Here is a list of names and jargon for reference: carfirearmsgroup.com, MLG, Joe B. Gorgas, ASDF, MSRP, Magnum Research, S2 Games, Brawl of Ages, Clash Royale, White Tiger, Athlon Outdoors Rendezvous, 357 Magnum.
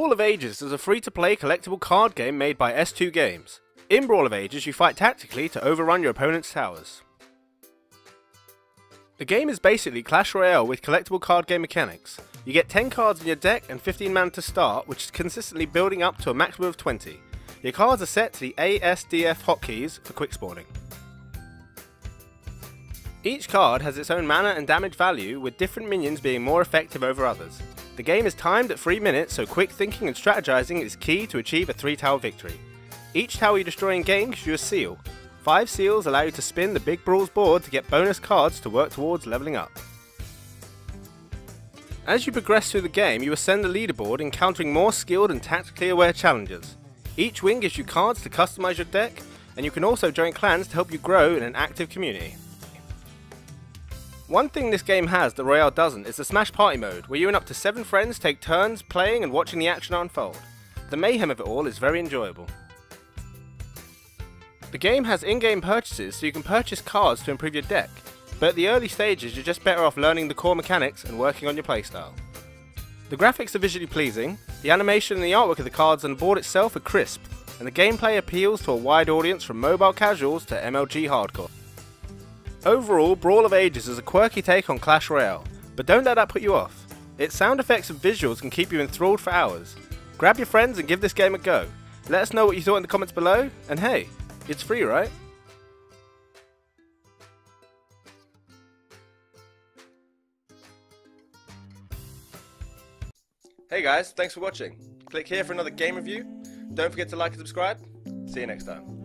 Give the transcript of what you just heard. Brawl of Ages is a free-to-play collectible card game made by S2 Games. In Brawl of Ages, you fight tactically to overrun your opponent's towers. The game is basically Clash Royale with collectible card game mechanics. You get 10 cards in your deck and 15 mana to start, which is consistently building up to a maximum of 20. Your cards are set to the ASDF hotkeys for quick spawning. Each card has its own mana and damage value, with different minions being more effective over others. The game is timed at 3 minutes, so quick thinking and strategizing is key to achieve a 3-tower victory. Each tower you destroy in game gives you a seal. 5 seals allow you to spin the Big Brawl's board to get bonus cards to work towards leveling up. As you progress through the game, you ascend the leaderboard, encountering more skilled and tactically aware challengers. Each win gives you cards to customize your deck, and you can also join clans to help you grow in an active community. One thing this game has that Royale doesn't is the Smash Party mode, where you and up to 7 friends take turns playing and watching the action unfold. The mayhem of it all is very enjoyable. The game has in-game purchases, so you can purchase cards to improve your deck, but at the early stages you're just better off learning the core mechanics and working on your playstyle. The graphics are visually pleasing, the animation and the artwork of the cards on the board itself are crisp, and the gameplay appeals to a wide audience from mobile casuals to MLG hardcore. Overall, Brawl of Ages is a quirky take on Clash Royale, but don't let that put you off. Its sound effects and visuals can keep you enthralled for hours. Grab your friends and give this game a go. Let us know what you thought in the comments below, and hey, it's free, right? Hey guys, thanks for watching. Click here for another game review. Don't forget to like and subscribe. See you next time.